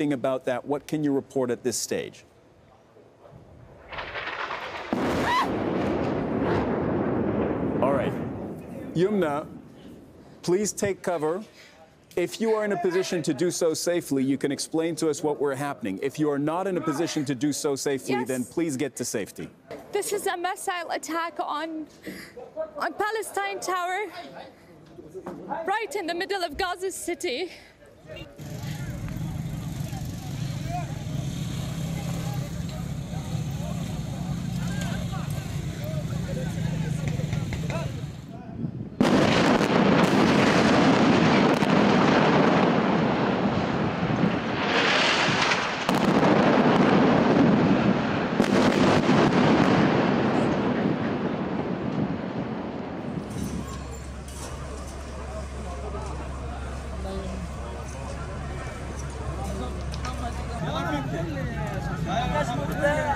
anything about that. What can you report at this stage? All right. Yumna, please take cover. If you are in a position to do so safely, you can explain to us what were happening. If you are not in a position to do so safely, then please get to safety. This is a missile attack on Palestine Tower, right in the middle of Gaza City. Let's go.